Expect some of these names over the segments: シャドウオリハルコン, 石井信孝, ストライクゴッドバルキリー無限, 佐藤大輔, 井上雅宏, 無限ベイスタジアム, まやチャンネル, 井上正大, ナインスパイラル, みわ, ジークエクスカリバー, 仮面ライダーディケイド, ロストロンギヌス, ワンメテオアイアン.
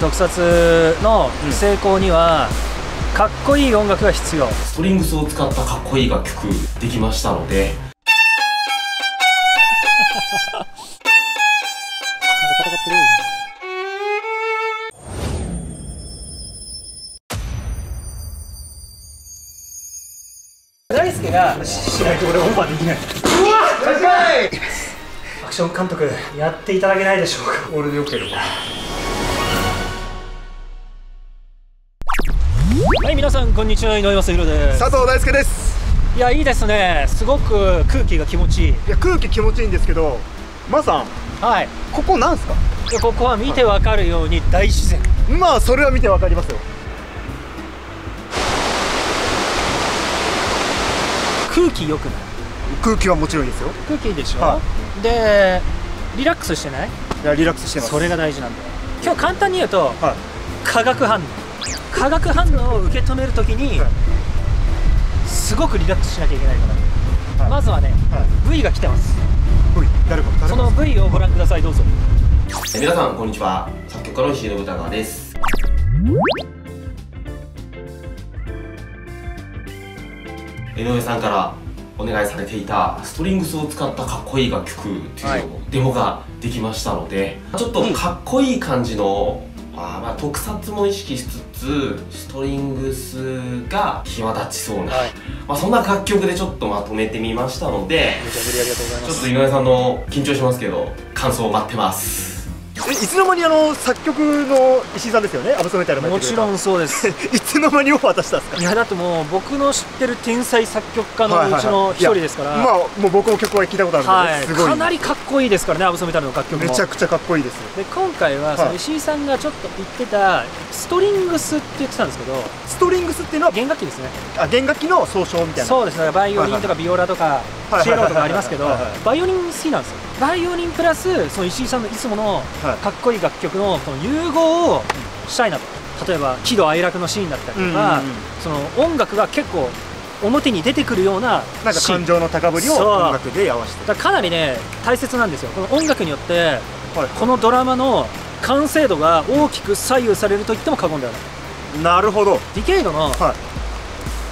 特撮の成功には、かっこいい音楽が必要。ストリングスを使ったかっこいい楽曲できましたので大輔がしないと俺オファーできない。うわっやります。アクション監督やっていただけないでしょうか。俺でよければ。はい、皆さんこんにちは、井上雅宏です。佐藤大輔です。いや、いいですね。すごく空気が気持ちいい。いや、空気気持ちいいんですけど、まさん、はい、ここなんすか？いや、ここは見てわかるように大自然。まあそれは見てわかりますよ。空気良くない？空気はもちろんいいですよ。空気いいでしょ、はい、で、リラックスしてない？いや、リラックスしてます。それが大事なんだよ。今日簡単に言うと、はい、化学反応。化学反応を受け止めるときに、はい、すごくリラックスしなきゃいけないから、はい、まずはね、はい、V が来てます。 V、誰か、その V をご覧ください、どうぞ。皆さんこんにちは、作曲家の石井信孝です。井上さんからお願いされていたストリングスを使ったかっこいい楽曲っていうのをデモができましたので、ちょっとかっこいい感じの、まあ特撮も意識しつつストリングスが際立ちそうな、まあそんな楽曲でちょっとまとめてみましたので、ちょっと井上さんの緊張しますけど感想を待ってます。いつの間に作曲の石井さんですよね。アブソメタルもちろんそうです。いつの間にオファー出したんですか？いや、だってもう僕の知ってる天才作曲家のうちの一人ですから。まあもう僕も曲は聴いたことあるんですごいかなりかっこいいですからね。アブソメタルの楽曲もめちゃくちゃかっこいいです。で、今回はその石井さんがちょっと言ってたストリングスって言ってたんですけど、ストリングスっていうのは弦楽器ですね。あ、弦楽器の総称みたいな。そうですね。バイオリンとかビオラとかチェロとかありますけど、バイオリン好きなんですよ。バイオリンプラスその石井さんのいつものかっこいい楽曲のその融合をしたいなと。例えば喜怒哀楽のシーンだったりとか、その音楽が結構表に出てくるような、なんか感情の高ぶりを音楽で表してる。だからかなりね大切なんですよ。この音楽によってこのドラマの完成度が大きく左右されると言っても過言ではない。なるほど。ディケイドの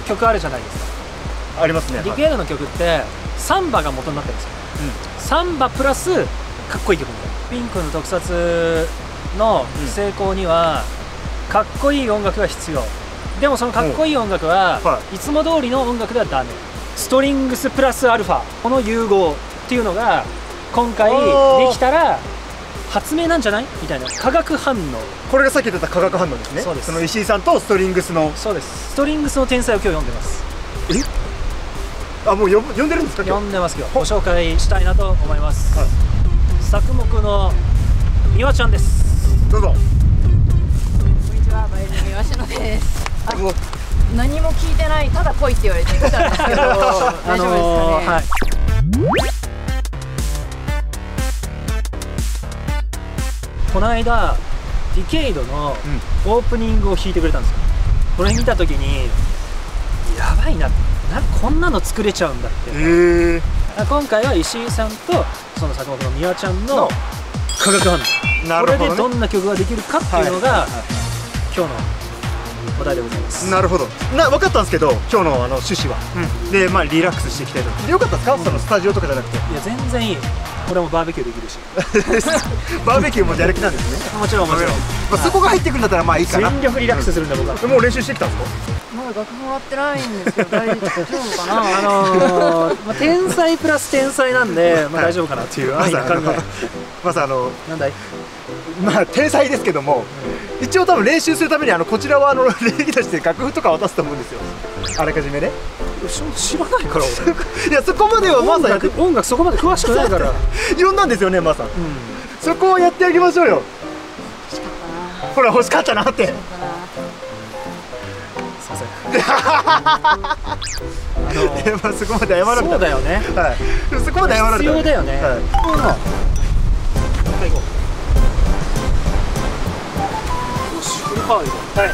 曲あるじゃないですか。ありますね。ディケイドの曲ってサンバが元になってるんですよ。サンバプラスかっこいい曲みたいな。ピンクの特撮の成功にはかっこいい音楽が必要。でもそのかっこいい音楽はいつも通りの音楽ではダメ。ストリングスプラスアルファ、この融合っていうのが今回できたら発明なんじゃないみたいな。化学反応、これがさっき言ってた化学反応ですね。そうです。その石井さんとストリングスの、そうです、ストリングスの天才を今日読んでます。え、あ、もう読んでるんですか？読んでますけどご紹介したいなと思います。作目のみわちゃんです。どうぞ。こんにちは、バイオリンのみわしのです。何も聞いてない、ただ来いって言われて来たんですけど大丈夫ですかね。この間ディケイドのオープニングを弾いてくれたんですよ。これ見た時にやばいな、こんなの作れちゃうんだって。今回は石井さんとその作曲のみわちゃんの化学反応、これでどんな曲ができるかっていうのが今日のお題でございます。なるほど。分かったんですけど今日の趣旨は、で、まあリラックスしていきたいと。よかったですか、そのスタジオとかじゃなくて？いや、全然いい。これもバーベキューできるしバーベキューもやる気なんですね。もちろんもちろん、そこが入ってくるんだったらまあいいかな。全力リラックスするんだ僕は。もう練習してきたんですか？楽譜もらってないんですけど大丈夫かな。天才プラス天才なんで大丈夫かなっていう。まずなんだい、まあ天才ですけども、一応多分練習するためにこちらは礼儀として楽譜とか渡すと思うんですよ、あらかじめね。知らないから俺。いや、そこまではマーさん音楽そこまで詳しくないから呼んだんですよね、マーさん。そこをやってあげましょうよ。欲しかったな、ほら欲しかったなって。そこまで謝られた。そうだよね。はい。そこまで謝られた。必要だよね。はい。行こう。よし、フルパワー行こう。はい。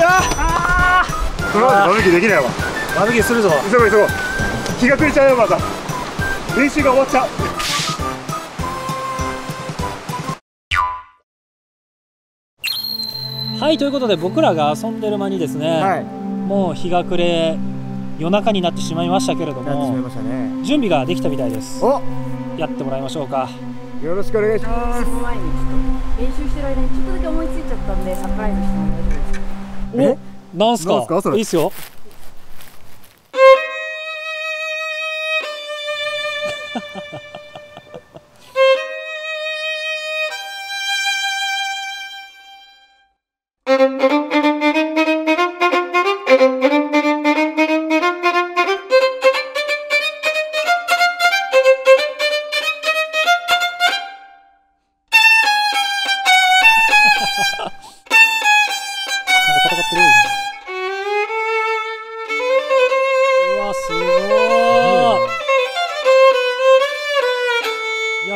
ああ。このままバーベキューできないわ。バーベキューするぞ。急ごう急ごう。日が暮れちゃうよまた。練習が終わっちゃう。はい、ということで僕らが遊んでる間にですね、はい、もう日が暮れ夜中になってしまいましたけれども、ね、準備ができたみたいです。おやってもらいましょうか。よろしくお願いします。その前にちょっと練習してる間にちょっとだけ思いついちゃったんでサプライズしても大丈夫ですか？え、なんすか？いいっすよ。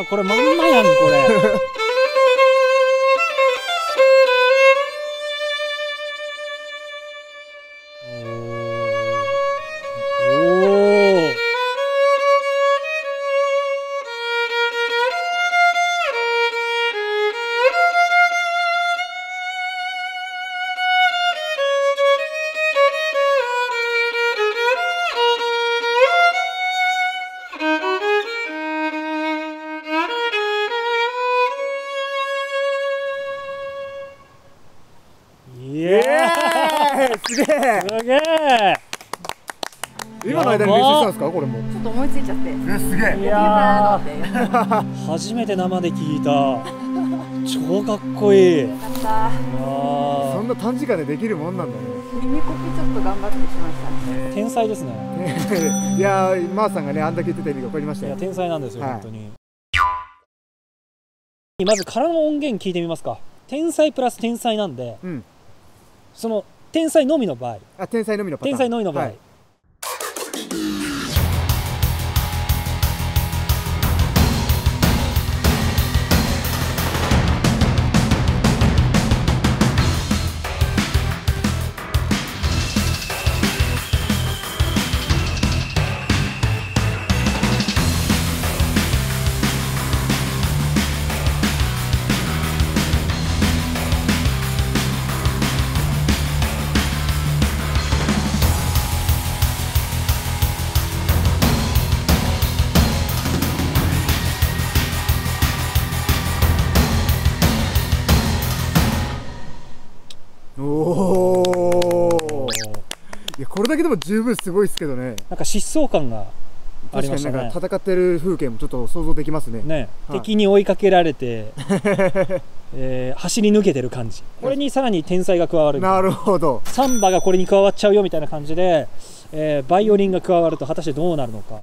これまんまやんこれ。すげえ。今の間に練習したんですか？これもちょっと思いついちゃって。すげえ。いやー、初めて生で聞いた。超かっこいい。よかった。そんな短時間でできるもんなんだね。耳コピちょっと頑張ってしましたね。天才ですね。いやー、マーさんがねあんだけ言ってた意味が分かりましたよ。いや、天才なんですよ、本当に。まず空の音源聞いてみますか。天才プラス天才なんで、その天才のみの場合。あ、天才のみのパターン。天才のみの場合。はい。これだけでも十分すごいですけどね。なんか疾走感がありましたね。なんか戦ってる風景もちょっと想像できますね。ね、はい、敵に追いかけられて、走り抜けてる感じ。これにさらに天才が加わる。なるほど。サンバがこれに加わっちゃうよみたいな感じで、バイオリンが加わると果たしてどうなるのか。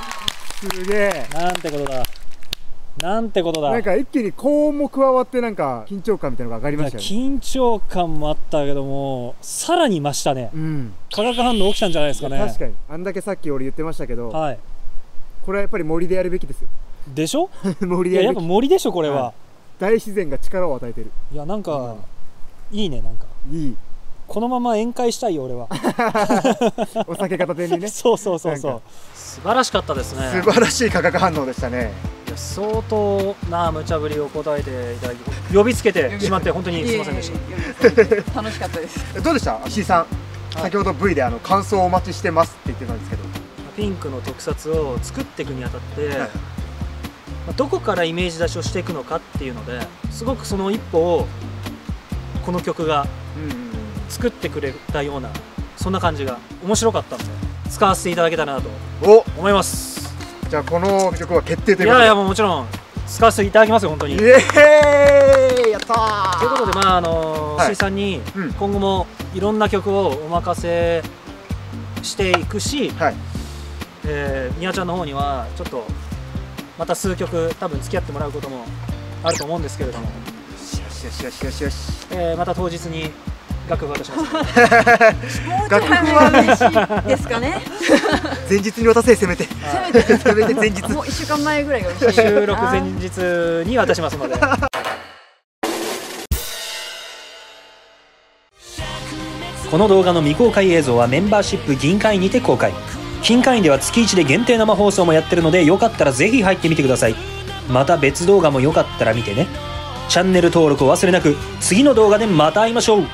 なんてことだ、なんてことだ。なんか一気に高音も加わって、なんか緊張感みたいなのが上がりましたよね。緊張感もあったけども、さらに増したね、化学反応起きたんじゃないですかね。確かにあんだけさっき俺言ってましたけど、はい、これはやっぱり森でやるべきですよ。でしょ森やっぱ森でしょこれは、はい、大自然が力を与えてる。いやなんか、うん、いいね。なんかいい、このまま宴会したいよ俺はお酒片手にねそうそうそうそう、素晴らしかったですね。素晴らしい化学反応でしたね。いや相当な無茶ぶりを答えていただき、呼びつけてしまって本当にすいませんでした。楽しかったです。どうでした 石井さん、はい、先ほど V で感想をお待ちしてますって言ってたんですけど、ピンクの特撮を作っていくにあたって、はい、どこからイメージ出しをしていくのかっていうので、すごくその一歩をこの曲が作ってくれたような、そんな感じが面白かったので使わせていただけたらなと思います。じゃあこの曲は決定ということで。いやいや、もうもちろん使わせていただきますよ本当に。イエーイ、やったー。ということで、まあ石井さんに今後もいろんな曲をお任せしていくし、はい、みやちゃんの方にはちょっとまた数曲多分付き合ってもらうこともあると思うんですけれども、よし、また当日に楽譜渡します、ね、楽譜はですかね前日に渡せ、せめて前日、もう1週間前ぐらいが嬉しい。収録前日に渡しますのでこの動画の未公開映像はメンバーシップ銀会にて公開。金会員では月1で限定生放送もやってるので、よかったらぜひ入ってみてください。また別動画もよかったら見てね。チャンネル登録を忘れなく。次の動画でまた会いましょう。